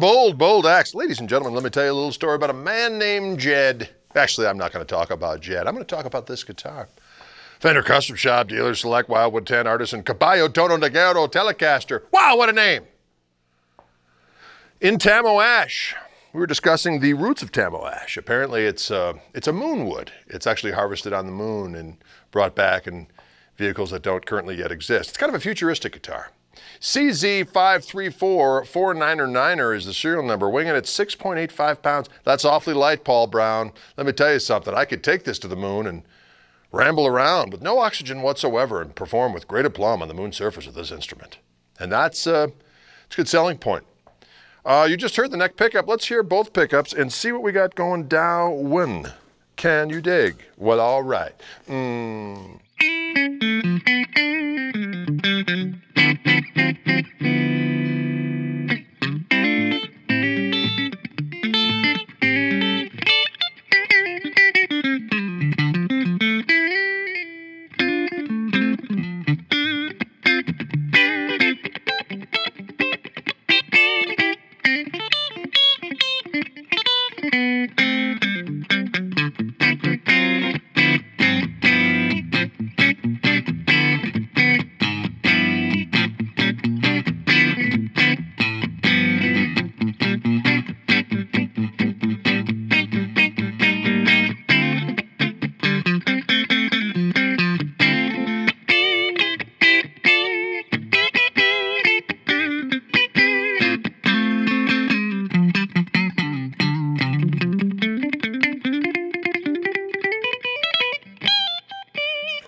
bold axe. Ladies and gentlemen, let me tell you a little story about a man named Jed. Actually, I'm not going to talk about Jed. I'm going to talk about this guitar. Fender Custom Shop, Dealer Select, Wildwood 10, Artisan, Caballo Tono Ligero, Telecaster. Wow, what a name. In Tamo Ash, we were discussing the roots of Tamo Ash. Apparently, it's a moon wood. It's actually harvested on the moon and brought back in vehicles that don't currently yet exist. It's kind of a futuristic guitar. CZ534499 is the serial number, weighing in at 6.85 pounds. That's awfully light, Paul Brown. Let me tell you something. I could take this to the moon and ramble around with no oxygen whatsoever and perform with great aplomb on the moon surface with this instrument. And that's it's a good selling point. You just heard the neck pickup. Let's hear both pickups and see what we got going downwind. Can you dig? Well, all right.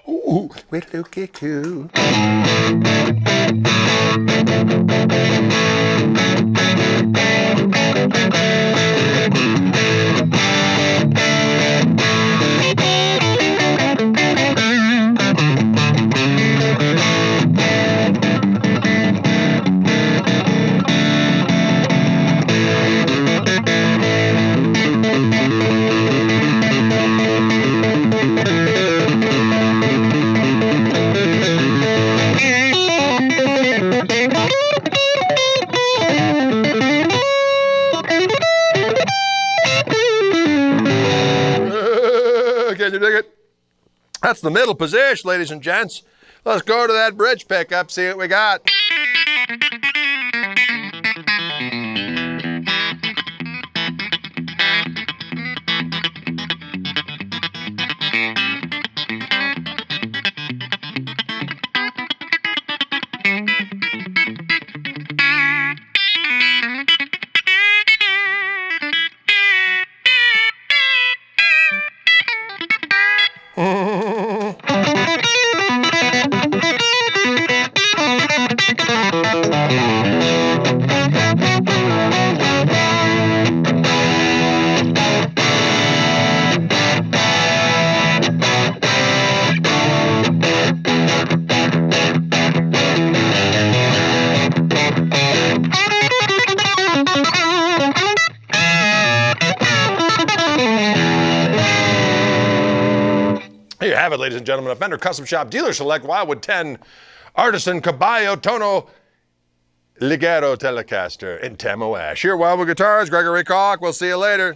Ooh, we're looking too. Can you dig it? That's the middle position, ladies and gents. Let's go to that bridge pickup, see what we got. Here you have it, ladies and gentlemen, a Fender Custom Shop, Dealer Select, Wildwood 10, Artisan, Caballo, Tono, Ligero, Telecaster, and Tamo Ash. Here at Wildwood Guitars, Gregory Koch. We'll see you later.